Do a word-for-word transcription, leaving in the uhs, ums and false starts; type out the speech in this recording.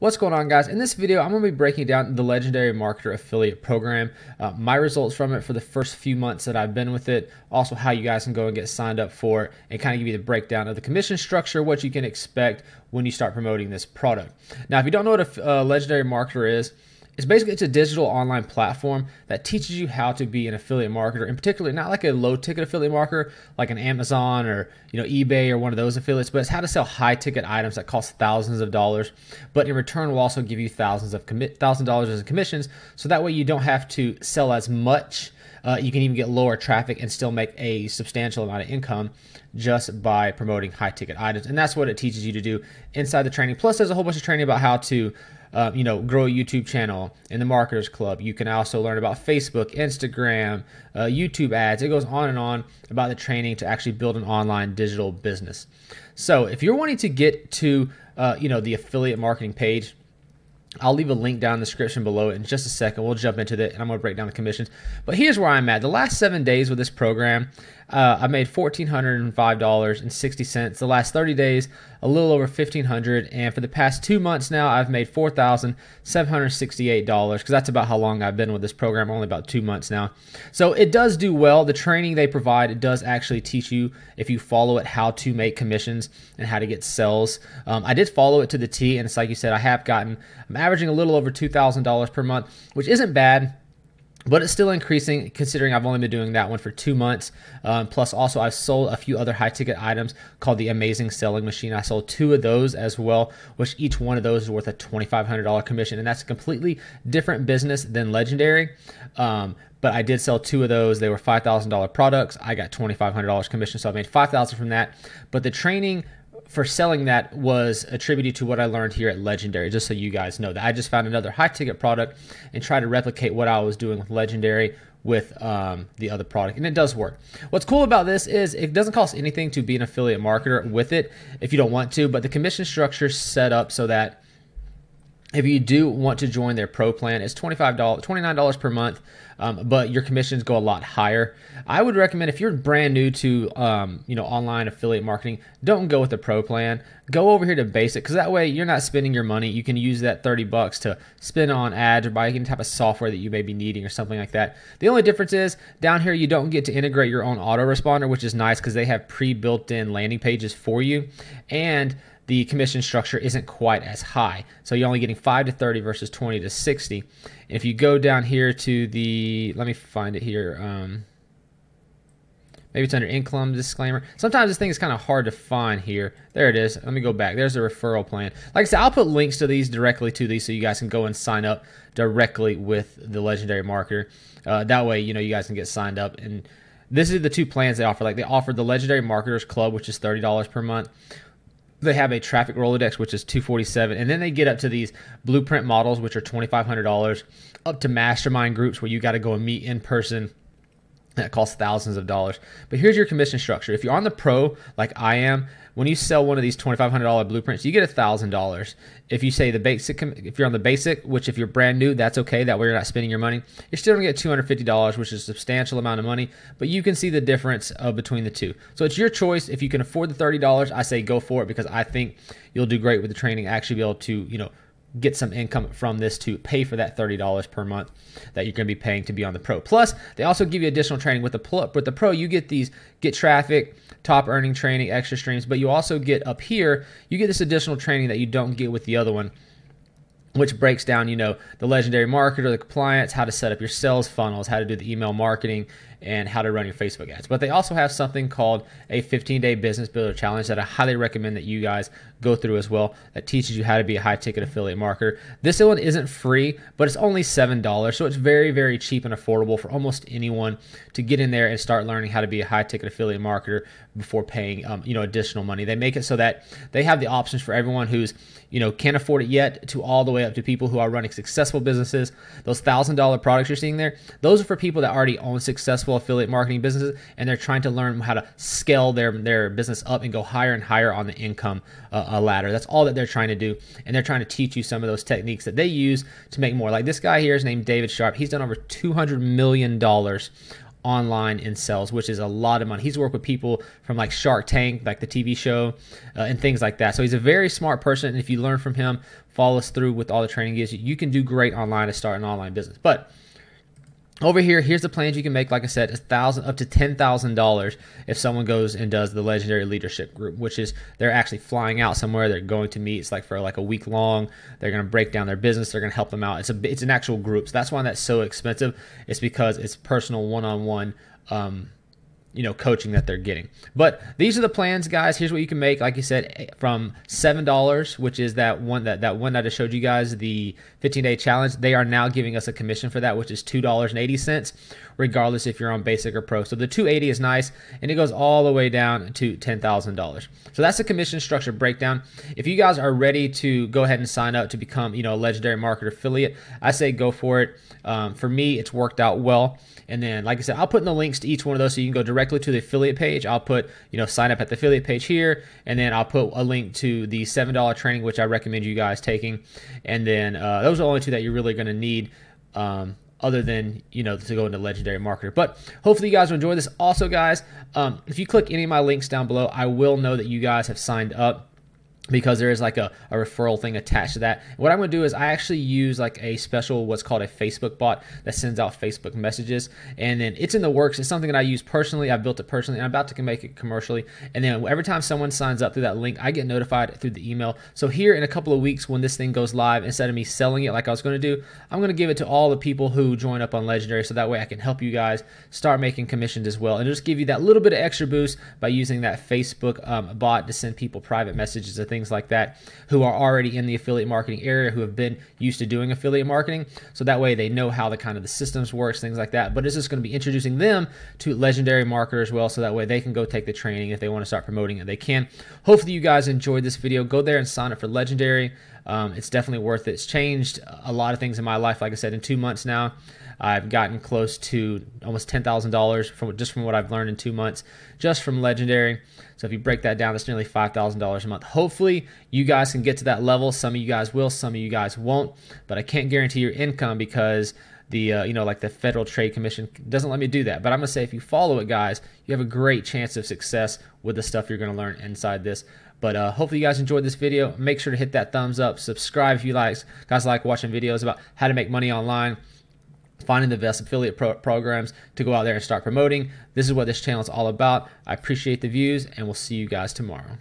What's going on, guys? In this video, I'm going to be breaking down the Legendary Marketer affiliate program, uh, my results from it for the first few months that I've been with it, also how you guys can go and get signed up for it, and kind of give you the breakdown of the commission structure, what you can expect when you start promoting this product. Now, if you don't know what a uh, Legendary Marketer is, It's basically it's a digital online platform that teaches you how to be an affiliate marketer, and particularly not like a low ticket affiliate marketer like an Amazon or you know eBay or one of those affiliates, but it's how to sell high ticket items that cost thousands of dollars, but in return will also give you thousands of commit thousand dollars as commissions. So that way you don't have to sell as much. Uh, you can even get lower traffic and still make a substantial amount of income just by promoting high ticket items. And that's what it teaches you to do inside the training. Plus there's a whole bunch of training about how to Uh, you know, grow a YouTube channel in the Marketers Club. You can also learn about Facebook, Instagram, uh, YouTube ads. It goes on and on about the training to actually build an online digital business. So if you're wanting to get to, uh, you know, the affiliate marketing page, I'll leave a link down in the description below in just a second. We'll jump into that and I'm going to break down the commissions. But here's where I'm at. The last seven days with this program, uh, I made one thousand four hundred five dollars and sixty cents. The last thirty days, a little over fifteen hundred dollars. And for the past two months now, I've made four thousand seven hundred sixty-eight dollars because that's about how long I've been with this program, only about two months now. So it does do well. The training they provide, it does actually teach you, if you follow it, how to make commissions and how to get sales. Um, I did follow it to the T, and it's like you said, I have gotten, I'm averaging a little over two thousand dollars per month, which isn't bad, but it's still increasing considering I've only been doing that one for two months. Um, plus also I've sold a few other high ticket items called the Amazing Selling Machine. I sold two of those as well, which each one of those is worth a twenty-five hundred dollar commission. And that's a completely different business than Legendary. Um, but I did sell two of those. They were five thousand dollar products. I got twenty-five hundred dollars commission. So I made five thousand dollars from that, but the training for selling that was attributed to what I learned here at Legendary, just so you guys know that I just found another high ticket product and tried to replicate what I was doing with Legendary with um, the other product, and it does work. What's cool about this is it doesn't cost anything to be an affiliate marketer with it if you don't want to, but the commission structure is set up so that if you do want to join their pro plan, it's twenty-five dollars, twenty-nine dollars per month, um, but your commissions go a lot higher. I would recommend if you're brand new to um, you know online affiliate marketing, don't go with the pro plan. Go over here to basic, because that way you're not spending your money. You can use that thirty bucks to spend on ads or buy any type of software that you may be needing or something like that. The only difference is down here you don't get to integrate your own autoresponder, which is nice because they have pre-built-in landing pages for you, and the commission structure isn't quite as high. So you're only getting five to thirty versus twenty to sixty. If you go down here to the, let me find it here. Um, maybe it's under income disclaimer. Sometimes this thing is kind of hard to find here. There it is. Let me go back. There's the referral plan. Like I said, I'll put links to these directly to these so you guys can go and sign up directly with the Legendary Marketer. Uh, that way, you know, you guys can get signed up. And this is the two plans they offer. Like they offer the Legendary Marketers Club, which is thirty dollars per month. They have a traffic Rolodex, which is two forty-seven, and then they get up to these blueprint models, which are twenty-five hundred dollars, up to mastermind groups where you got to go and meet in person. That costs thousands of dollars. But here's your commission structure. If you're on the pro, like I am, when you sell one of these twenty-five hundred dollar blueprints, you get one thousand dollars. If you say the basic, if you're on the basic, which if you're brand new, that's okay. That way you're not spending your money. You're still gonna get two hundred fifty dollars, which is a substantial amount of money, but you can see the difference uh, between the two. So it's your choice. If you can afford the thirty dollars, I say go for it because I think you'll do great with the training, actually be able to, you know, get some income from this to pay for that thirty dollars per month that you're going to be paying to be on the pro. Plus, they also give you additional training with the pro. With the pro, you get these get traffic, top earning training, extra streams, but you also get up here, you get this additional training that you don't get with the other one, which breaks down, you know, the Legendary Marketer, the compliance, how to set up your sales funnels, how to do the email marketing, and how to run your Facebook ads. But they also have something called a fifteen day business builder challenge that I highly recommend that you guys go through as well, that teaches you how to be a high ticket affiliate marketer. This one isn't free, but it's only seven dollars. So it's very, very cheap and affordable for almost anyone to get in there and start learning how to be a high ticket affiliate marketer before paying, um, you know, additional money. They make it so that they have the options for everyone who's, you know, can't afford it yet to all the way up to people who are running successful businesses. Those one thousand dollar products you're seeing there, those are for people that already own successful affiliate marketing businesses and they're trying to learn how to scale their, their business up and go higher and higher on the income uh, ladder. That's all that they're trying to do. And they're trying to teach you some of those techniques that they use to make more. Like this guy here is named David Sharp. He's done over two hundred million dollars online in sales, which is a lot of money. He's worked with people from like Shark Tank, like the T V show, uh, and things like that. So he's a very smart person, and if you learn from him, follow us through with all the training he gives you, you can do great online to start an online business. But over here, here's the plans you can make. Like I said, a thousand up to ten thousand dollars if someone goes and does the Legendary Leadership Group, which is they're actually flying out somewhere, they're going to meet. It's like for like a week long. They're going to break down their business. They're going to help them out. It's a it's an actual group. So that's why that's so expensive. It's because it's personal one-on-one. Um, you know, coaching that they're getting. But these are the plans, guys. Here's what you can make. Like you said, from seven dollars, which is that one that, that one that I showed you guys, the fifteen day challenge, they are now giving us a commission for that, which is two dollars and eighty cents, regardless if you're on basic or pro. So the two eighty is nice, and it goes all the way down to ten thousand dollars. So that's the commission structure breakdown. If you guys are ready to go ahead and sign up to become, you know, a Legendary Marketer affiliate, I say go for it. Um, for me, it's worked out well. And then, like I said, I'll put in the links to each one of those so you can go directly to the affiliate page. I'll put, you know, sign up at the affiliate page here, and then I'll put a link to the seven dollar training, which I recommend you guys taking. And then uh, those are the only two that you're really going to need um, other than, you know, to go into Legendary Marketer. But hopefully you guys will enjoy this. Also, guys, um, if you click any of my links down below, I will know that you guys have signed up, because there is like a, a referral thing attached to that. What I'm going to do is I actually use like a special what's called a Facebook bot that sends out Facebook messages, and then it's in the works. It's something that I use personally. I built it personally, and I'm about to make it commercially. And then every time someone signs up through that link, I get notified through the email. So here in a couple of weeks when this thing goes live, instead of me selling it like I was going to do, I'm going to give it to all the people who join up on Legendary, so that way I can help you guys start making commissions as well, and just give you that little bit of extra boost by using that Facebook um, bot to send people private messages and things like that who are already in the affiliate marketing area, who have been used to doing affiliate marketing, so that way they know how the kind of the systems works, things like that. But it's just going to be introducing them to Legendary Marketer as well, so that way they can go take the training if they want to start promoting it. They can. Hopefully you guys enjoyed this video. Go there and sign up for Legendary. Um, it's definitely worth it. It's changed a lot of things in my life. Like I said, in two months now, I've gotten close to almost ten thousand dollars from just from what I've learned in two months, just from Legendary. So if you break that down, that's nearly five thousand dollars a month. Hopefully you guys can get to that level. Some of you guys will, some of you guys won't, but I can't guarantee your income because the, uh, you know, like the Federal Trade Commission doesn't let me do that. But I'm going to say if you follow it, guys, you have a great chance of success with the stuff you're going to learn inside this. But uh, hopefully you guys enjoyed this video. Make sure to hit that thumbs up. Subscribe if you like. Guys like watching videos about how to make money online, finding the best affiliate pro programs to go out there and start promoting. This is what this channel is all about. I appreciate the views, and we'll see you guys tomorrow.